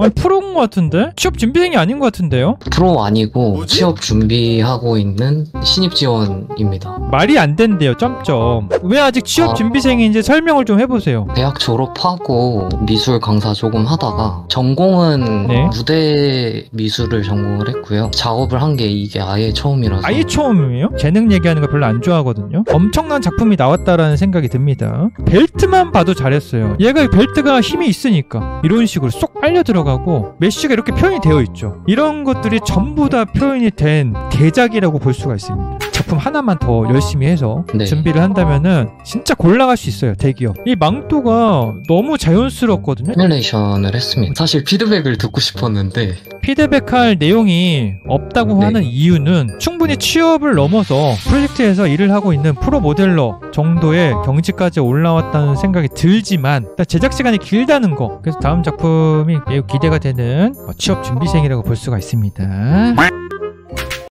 아니 프로인 것 같은데? 취업 준비생이 아닌 것 같은데요? 프로 아니고 뭐지? 취업 준비하고 있는 신입 지원입니다. 말이 안 된대요. 점점. 왜 아직 취업 준비생인지 설명을 좀 해보세요. 대학 졸업하고 미술 강사 조금 하다가 전공은 무대 미술을 전공을 했고요. 작업을 한 게 이게 아예 처음이라서. 아예 처음이에요? 재능 얘기하는 거 별로 안 좋아하거든요. 엄청난 작품이 나왔다라는 생각이 듭니다. 벨트만 봐도 잘했어요. 얘가 이 벨트가 힘이 있으니까 이런 식으로 쏙 빨려 들어가고 메쉬가 이렇게 표현이 되어 있죠. 이런 것들이 전부 다 표현이 된 대작이라고 볼 수가 있습니다. 작품 하나만 더 열심히 해서 준비를 한다면은 진짜 골라갈 수 있어요. 대기업. 이 망토가 너무 자연스럽거든요. 시뮬레이션을 했습니다. 사실 피드백을 듣고 싶었는데 피드백할 내용이 없다고 하는 이유는 충분히 취업을 넘어서 프로젝트에서 일을 하고 있는 프로 모델러 정도의 경지까지 올라왔다는 생각이 들지만 일단 제작 시간이 길다는 거. 그래서 다음 작품이 매우 기대가 되는 취업 준비생이라고 볼 수가 있습니다.